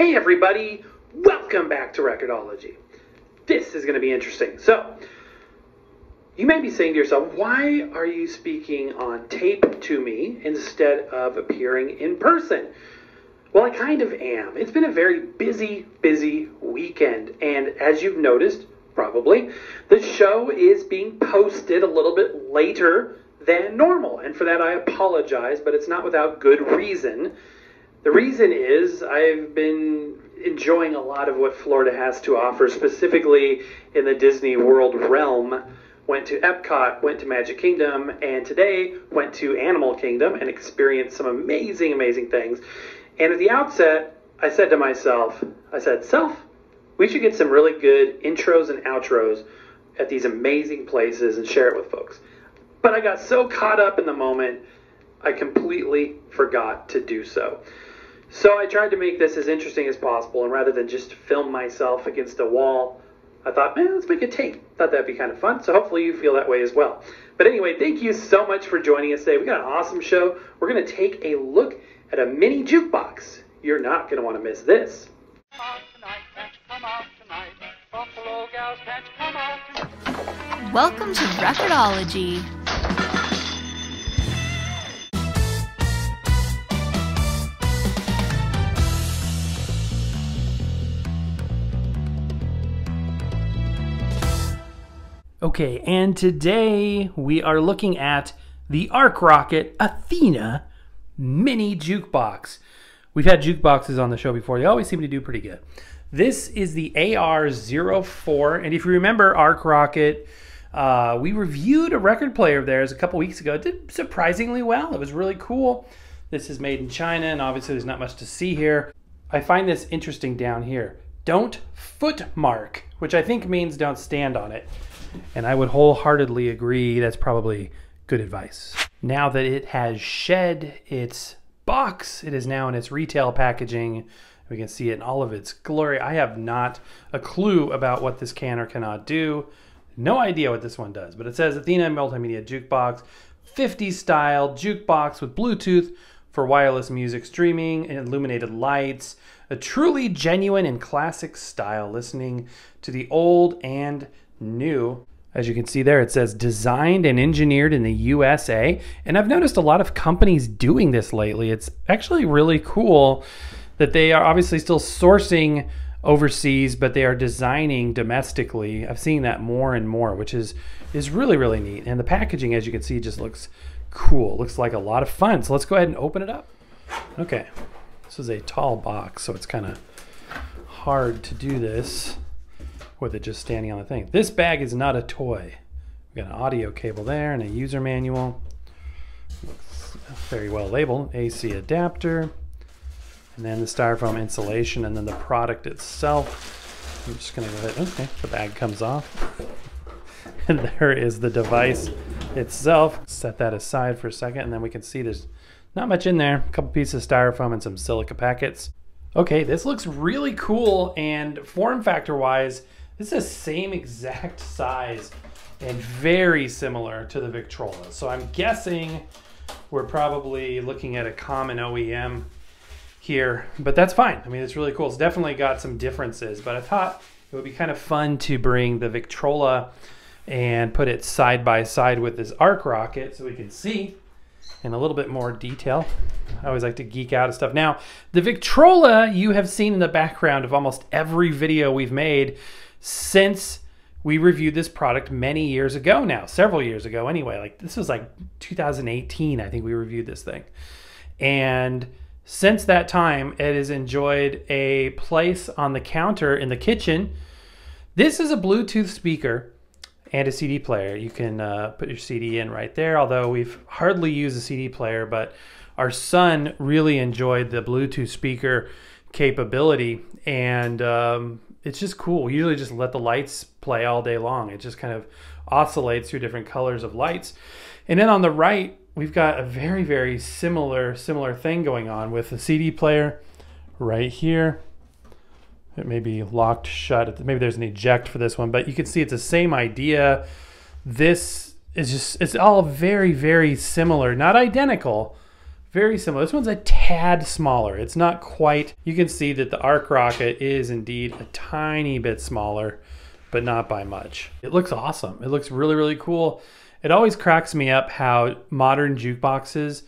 Hey everybody, welcome back to Recordology. This is going to be interesting. So, you may be saying to yourself, why are you speaking on tape to me instead of appearing in person? Well, I kind of am. It's been a very busy weekend, and as you've noticed, probably, the show is being posted a little bit later than normal, and for that I apologize, but it's not without good reason. The reason is I've been enjoying a lot of what Florida has to offer, specifically in the Disney World realm. Went to Epcot, went to Magic Kingdom, and today went to Animal Kingdom and experienced some amazing things. And at the outset, I said to myself, Self, we should get some really good intros and outros at these amazing places and share it with folks. But I got so caught up in the moment, I completely forgot to do so. So I tried to make this as interesting as possible, and rather than just film myself against a wall, I thought, man, let's make a tape. Thought that'd be kind of fun, so hopefully you feel that way as well. But anyway, thank you so much for joining us today. We got an awesome show. We're going to take a look at a mini jukebox. You're not going to want to miss this. Welcome to Recordology. Okay, and today we are looking at the Arkrocket Athena mini jukebox. We've had jukeboxes on the show before. They always seem to do pretty good. This is the AR04, and if you remember Arkrocket, we reviewed a record player of theirs a couple weeks ago. It did surprisingly well. It was really cool. This is made in China, and obviously there's not much to see here. I find this interesting down here. Don't footmark, which I think means don't stand on it. And I would wholeheartedly agree that's probably good advice. Now that it has shed its box, it is now in its retail packaging. We can see it in all of its glory. I have not a clue about what this can or cannot do. No idea what this one does, but it says Athena Multimedia Jukebox, 50s style jukebox with Bluetooth for wireless music streaming and illuminated lights. A truly genuine and classic style, listening to the old and new. As you can see there, it says designed and engineered in the USA, and I've noticed a lot of companies doing this lately. It's actually really cool that they are obviously still sourcing overseas, but they are designing domestically. I've seen that more and more, which is really neat. And the packaging, as you can see, just looks cool. Looks like a lot of fun. So let's go ahead and open it up. Okay, this is a tall box, so it's kind of hard to do this with it just standing on the thing. This bag is not a toy. We've got an audio cable there and a user manual. Looks very well labeled. AC adapter, and then the styrofoam insulation, and then the product itself. I'm just gonna go ahead, okay, the bag comes off. And there is the device itself. Set that aside for a second, and then we can see there's not much in there. A couple pieces of styrofoam and some silica packets. Okay, this looks really cool, and form factor wise, this is the same exact size and very similar to the Victrola. So I'm guessing we're probably looking at a common OEM here, but that's fine. I mean, it's really cool. It's definitely got some differences, but I thought it would be kind of fun to bring the Victrola and put it side by side with this Arkrocket so we can see in a little bit more detail. I always like to geek out of stuff. Now, the Victrola you have seen in the background of almost every video we've made since we reviewed this product many years ago now, several years ago anyway. Like, this was like 2018, I think we reviewed this thing. And since that time, it has enjoyed a place on the counter in the kitchen. This is a Bluetooth speaker and a CD player. You can put your CD in right there, although we've hardly used a CD player, but our son really enjoyed the Bluetooth speaker capability, and it's just cool. We usually just let the lights play all day long. It just kind of oscillates through different colors of lights. And then on the right, we've got a very similar thing going on with the CD player right here. It may be locked shut. Maybe there's an eject for this one, but you can see it's the same idea. This is just, it's all very similar, not identical, very similar. This one's a tad smaller. It's not quite, you can see that the Arkrocket is indeed a tiny bit smaller, but not by much. It looks awesome. It looks really, really cool. It always cracks me up how modern jukeboxes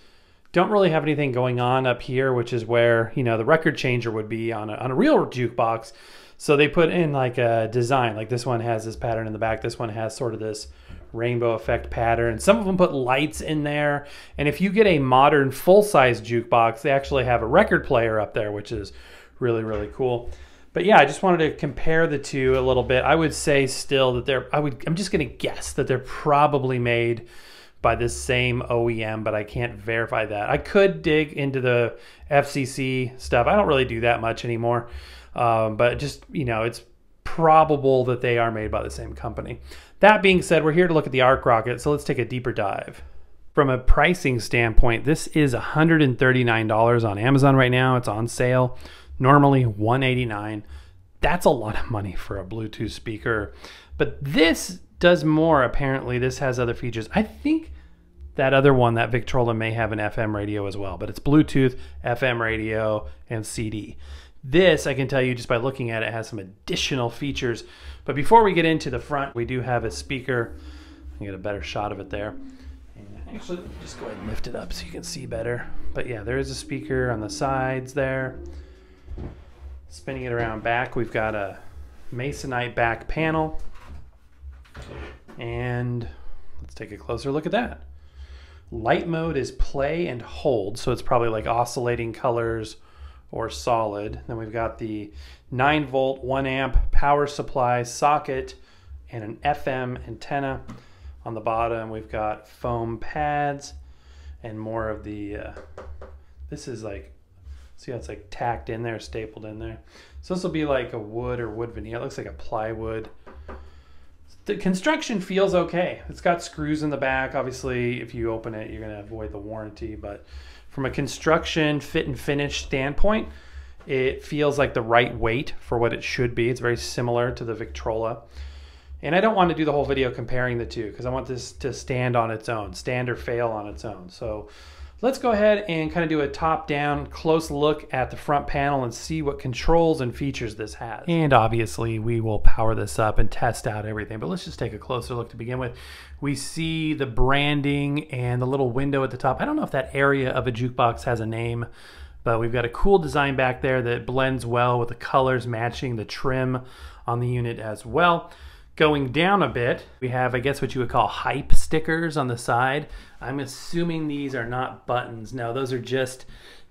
don't really have anything going on up here, which is where, you know, the record changer would be on a real jukebox. So they put in like a design, like this one has this pattern in the back, this one has sort of this rainbow effect pattern. Some of them put lights in there. And if you get a modern full-size jukebox, they actually have a record player up there, which is really, really cool. But yeah, I just wanted to compare the two a little bit. I would say still that I'm just gonna guess that they're probably made by the same OEM, but I can't verify that. I could dig into the FCC stuff. I don't really do that much anymore, but just, you know, it's probable that they are made by the same company. That being said, we're here to look at the Arkrocket, so let's take a deeper dive. From a pricing standpoint, this is $139 on Amazon right now. It's on sale. Normally $189. That's a lot of money for a Bluetooth speaker, but this does more apparently. This has other features. I think that other one, that Victrola, may have an FM radio as well, but it's Bluetooth, FM radio, and CD. This, I can tell you just by looking at it, has some additional features. But before we get into the front, we do have a speaker. I get a better shot of it there. And actually, just go ahead and lift it up so you can see better. But yeah, there is a speaker on the sides there. Spinning it around back, we've got a Masonite back panel. And let's take a closer look at that. Light mode is play and hold, so it's probably like oscillating colors or solid. Then we've got the 9-volt, 1-amp power supply socket and an FM antenna. On the bottom, we've got foam pads and more of the, this is like, see how it's like tacked in there, stapled in there. So this will be like a wood or wood veneer. It looks like a plywood. The construction feels okay. It's got screws in the back. Obviously, if you open it, you're gonna avoid the warranty. But from a construction fit and finish standpoint, it feels like the right weight for what it should be. It's very similar to the Victrola. And I don't want to do the whole video comparing the two because I want this to stand on its own, stand or fail on its own. So let's go ahead and kind of do a top-down close look at the front panel and see what controls and features this has. And obviously we will power this up and test out everything, but let's just take a closer look to begin with. We see the branding and the little window at the top. I don't know if that area of a jukebox has a name, but we've got a cool design back there that blends well with the colors matching the trim on the unit as well. Going down a bit, we have, I guess, what you would call hype stickers on the side. I'm assuming these are not buttons. No, those are just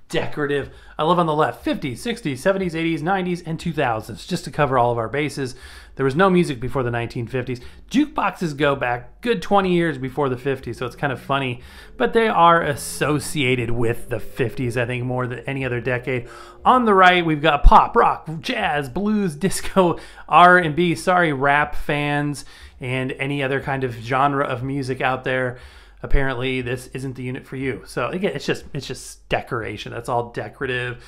decorative. I love on the left, 50s, 60s, 70s, 80s, 90s, and 2000s, just to cover all of our bases. There was no music before the 1950s. Jukeboxes go back good 20 years before the 50s, so it's kind of funny, but they are associated with the 50s, I think, more than any other decade. On the right, we've got pop, rock, jazz, blues, disco, R&B, sorry, rap fans, and any other kind of genre of music out there. Apparently this isn't the unit for you. So again, it's just decoration. That's all decorative.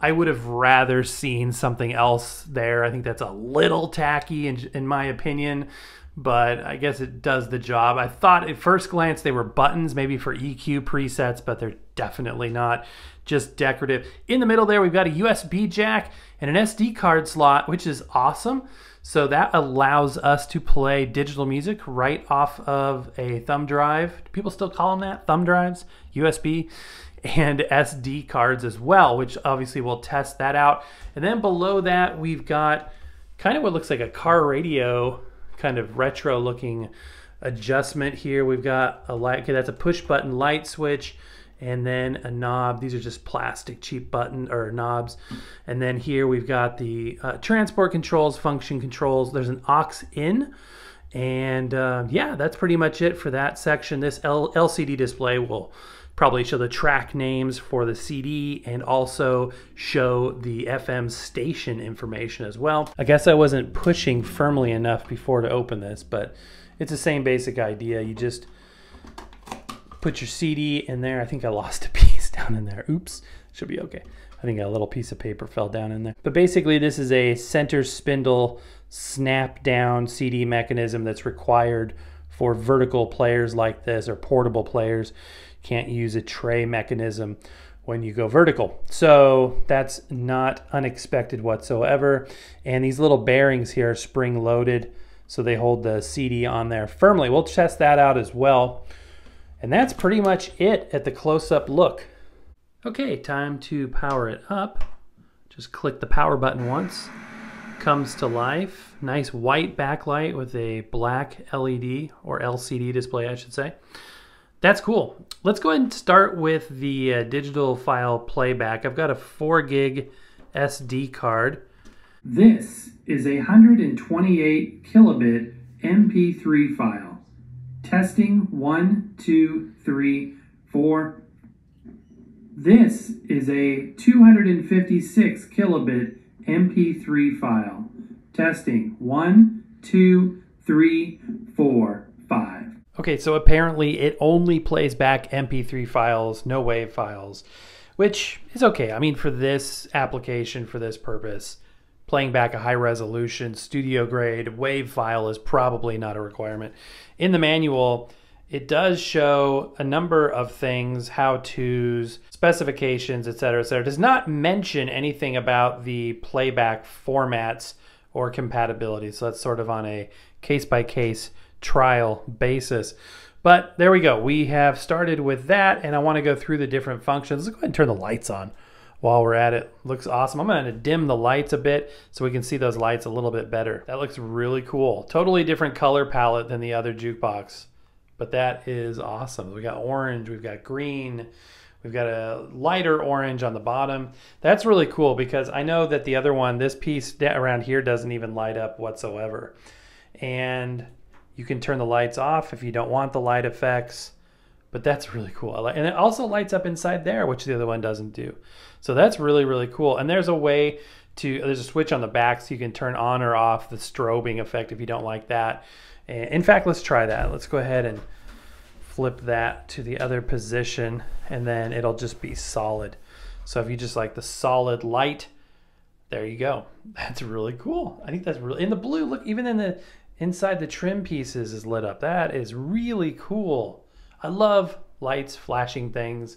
I would have rather seen something else there. I think that's a little tacky in my opinion, but I guess it does the job. I thought at first glance they were buttons, maybe for EQ presets, but they're definitely not, just decorative. In the middle there, we've got a USB jack and an SD card slot, which is awesome. So that allows us to play digital music right off of a thumb drive. Do people still call them that? Thumb drives, USB, and SD cards as well, which obviously we'll test that out. And then below that, we've got kind of what looks like a car radio, kind of retro looking adjustment here. We've got a light, okay, that's a push button light switch, and then a knob. These are just plastic cheap button or knobs. And then here we've got the transport controls, function controls. There's an aux in. And yeah, that's pretty much it for that section. This LCD display will probably show the track names for the CD and also show the FM station information as well. I guess I wasn't pushing firmly enough before to open this, but it's the same basic idea. You just put your CD in there. I think I lost a piece down in there. Oops, should be okay. I think a little piece of paper fell down in there. But basically this is a center spindle snap down CD mechanism that's required for vertical players like this or portable players. can't use a tray mechanism when you go vertical. So that's not unexpected whatsoever. And these little bearings here are spring loaded, so they hold the CD on there firmly. We'll test that out as well. And that's pretty much it at the close-up look. Okay, time to power it up. Just click the power button once. Comes to life. Nice white backlight with a black LED or LCD display, I should say. That's cool. Let's go ahead and start with the digital file playback. I've got a 4 gig SD card. This is a 128 kilobit MP3 file. Testing 1, 2, 3, 4. This is a 256 kilobit MP3 file. Testing 1, 2, 3, 4, 5. Okay, so apparently it only plays back MP3 files, no WAV files, which is okay. I mean, for this application, for this purpose, playing back a high resolution studio grade WAV file is probably not a requirement. In the manual, it does show a number of things, how-tos, specifications, etc., etc. It does not mention anything about the playback formats or compatibility. So that's sort of on a case-by-case trial basis. But there we go. We have started with that, and I want to go through the different functions. Let's go ahead and turn the lights on while we're at it. Looks awesome. I'm going to dim the lights a bit so we can see those lights a little bit better. That looks really cool. Totally different color palette than the other jukebox, but that is awesome. We got orange, we've got green, we've got a lighter orange on the bottom. That's really cool because I know that the other one, this piece around here, doesn't even light up whatsoever. And you can turn the lights off if you don't want the light effects, but that's really cool. And it also lights up inside there, which the other one doesn't do. So that's really, really cool. And there's a way to, there's a switch on the back so you can turn on or off the strobing effect if you don't like that. And in fact, let's try that. Let's go ahead and flip that to the other position, and then it'll just be solid. So if you just like the solid light, there you go. That's really cool. I think that's really, in the blue, look, even in the, inside the trim pieces is lit up. That is really cool. I love lights, flashing things.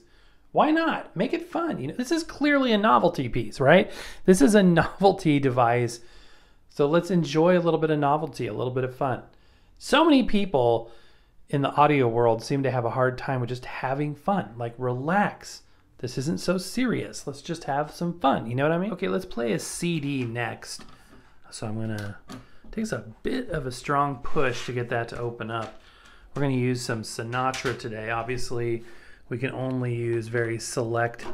Why not? Make it fun. You know, this is clearly a novelty piece, right? This is a novelty device. So let's enjoy a little bit of novelty, a little bit of fun. So many people in the audio world seem to have a hard time with just having fun. Like, relax. This isn't so serious. Let's just have some fun. You know what I mean? Okay, let's play a CD next. So I'm gonna, takes a bit of a strong push to get that to open up. We're going to use some Sinatra today. Obviously, we can only use very select,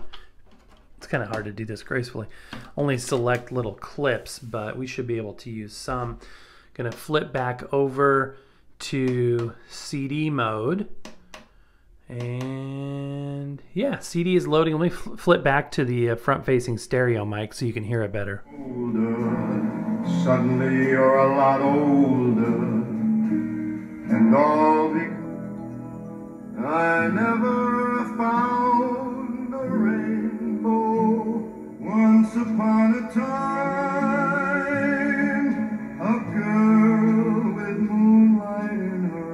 it's kind of hard to do this gracefully, only select little clips, but we should be able to use some. Going to flip back over to CD mode. And yeah, CD is loading. Let me flip back to the front-facing stereo mic so you can hear it better. Suddenly you're a lot older, and all because I never found a rainbow once upon a time, a girl with moonlight in her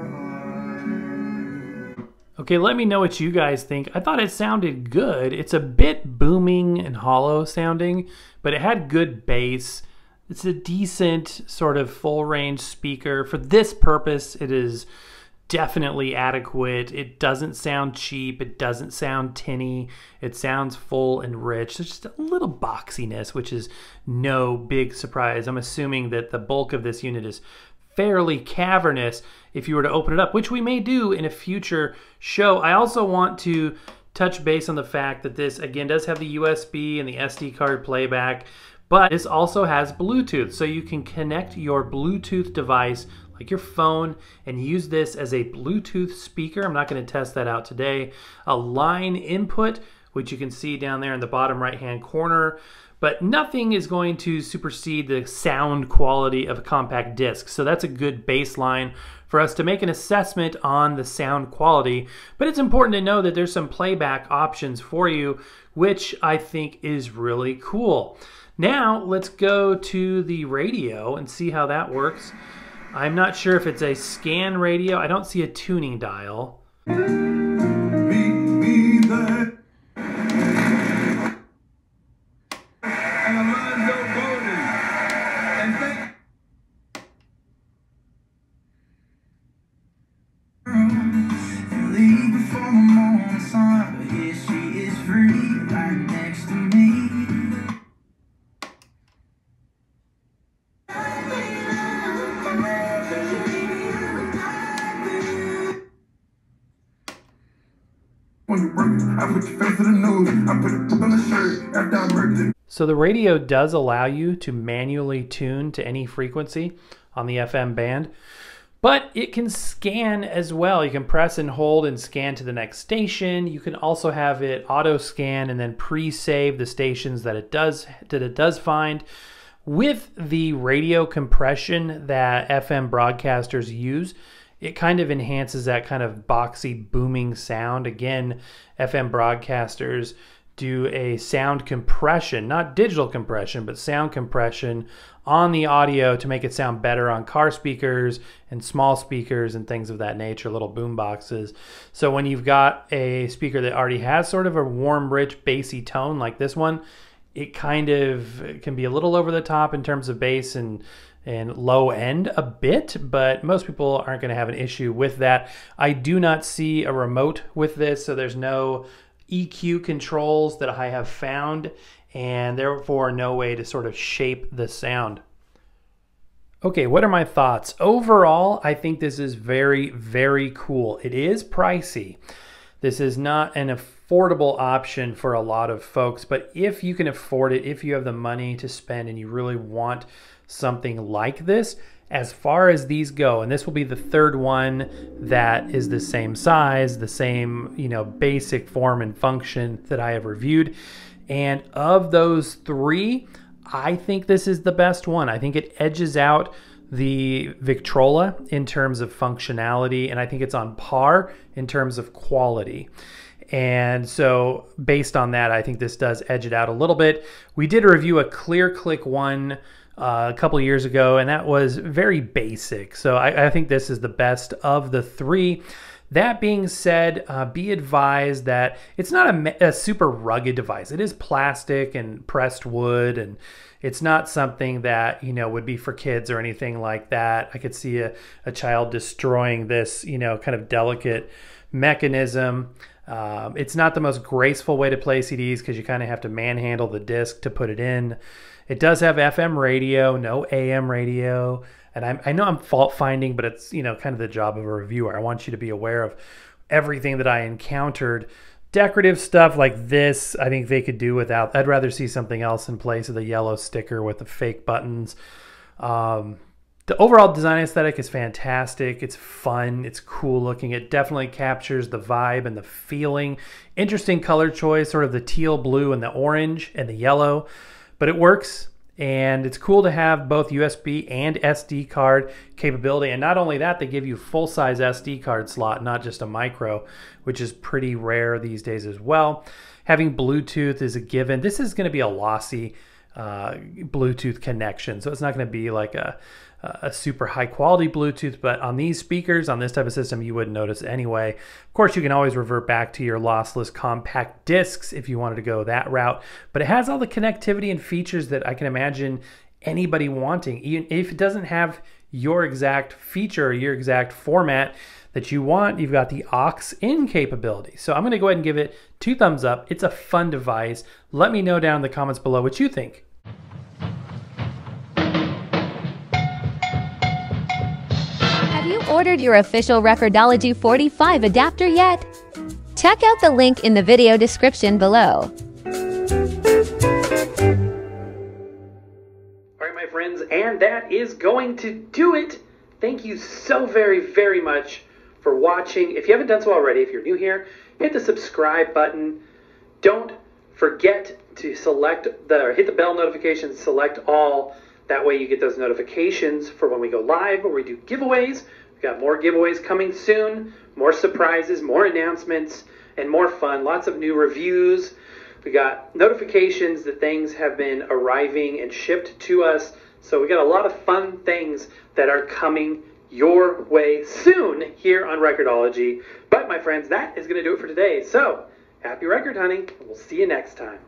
eyes. Okay, let me know what you guys think. I thought it sounded good. It's a bit booming and hollow sounding, but it had good bass. It's a decent sort of full range speaker. For this purpose, it is definitely adequate. It doesn't sound cheap. It doesn't sound tinny. It sounds full and rich. There's just a little boxiness, which is no big surprise. I'm assuming that the bulk of this unit is fairly cavernous if you were to open it up, which we may do in a future show. I also want to touch base on the fact that this, again, does have the USB and the SD card playback, but this also has Bluetooth, so you can connect your Bluetooth device, like your phone, and use this as a Bluetooth speaker. I'm not going to test that out today. A line input, which you can see down there in the bottom right-hand corner, but nothing is going to supersede the sound quality of a compact disc. So that's a good baseline for us to make an assessment on the sound quality. But it's important to know that there's some playback options for you, which I think is really cool. Now let's go to the radio and see how that works. I'm not sure if it's a scan radio. I don't see a tuning dial. So the radio does allow you to manually tune to any frequency on the FM band, but it can scan as well. You can press and hold and scan to the next station. You can also have it auto scan and then pre-save the stations that it does find. With the radio compression that FM broadcasters use, it kind of enhances that kind of boxy booming sound. Again, FM broadcasters do a sound compression, not digital compression, but sound compression on the audio to make it sound better on car speakers and small speakers and things of that nature, little boom boxes. So when you've got a speaker that already has sort of a warm, rich, bassy tone like this one, it kind of can be a little over the top in terms of bass and low end a bit, but most people aren't going to have an issue with that. I do not see a remote with this, so there's no EQ controls that I have found, and therefore no way to sort of shape the sound. Okay, what are my thoughts? Overall, I think this is very, very cool. It is pricey. This is not an affordable option for a lot of folks, but if you can afford it, if you have the money to spend and you really want something like this, as far as these go, and this will be the third one that is the same size, the same, you know, basic form and function that I have reviewed. And of those three, I think this is the best one. I think it edges out the Victrola in terms of functionality, and I think it's on par in terms of quality. And so based on that, I think this does edge it out a little bit. We did review a ClearClick one a couple years ago, and that was very basic. So I think this is the best of the three. That being said, be advised that it's not a super rugged device. It is plastic and pressed wood, and it's not something that, you know, would be for kids or anything like that. I could see a child destroying this, you know, kind of delicate mechanism. It's not the most graceful way to play CDs because you kind of have to manhandle the disc to put it in. It does have FM radio, no AM radio. And I know I'm fault finding, but it's, you know, kind of the job of a reviewer. I want you to be aware of everything that I encountered. Decorative stuff like this, I think they could do without. I'd rather see something else in place of the yellow sticker with the fake buttons. The overall design aesthetic is fantastic. It's fun. It's cool looking. It definitely captures the vibe and the feeling. Interesting color choice, sort of the teal, blue, and the orange and the yellow. But it works, and it's cool to have both USB and SD card capability. And not only that, they give you full-size SD card slot, not just a micro, which is pretty rare these days as well. Having Bluetooth is a given. This is going to be a lossy Bluetooth connection, so it's not going to be like a super high-quality Bluetooth, but on these speakers, on this type of system, you wouldn't notice anyway. Of course, you can always revert back to your lossless compact discs if you wanted to go that route, but it has all the connectivity and features that I can imagine anybody wanting. Even if it doesn't have your exact feature or your exact format that you want, you've got the aux-in capability. So I'm going to go ahead and give it 2 thumbs up. It's a fun device. Let me know down in the comments below what you think. Have you ordered your official Recordology 45 adapter yet? Check out the link in the video description below. Alright, my friends, and that is going to do it. Thank you so very, very much for watching. If you haven't done so already, if you're new here, hit the subscribe button. Don't forget to hit the bell notification, select all. That way you get those notifications for when we go live or we do giveaways. We've got more giveaways coming soon, more surprises, more announcements, and more fun. Lots of new reviews. We got notifications that things have been arriving and shipped to us. So we got a lot of fun things that are coming your way soon here on Recordology. But my friends, that is going to do it for today. So happy record hunting, and we'll see you next time.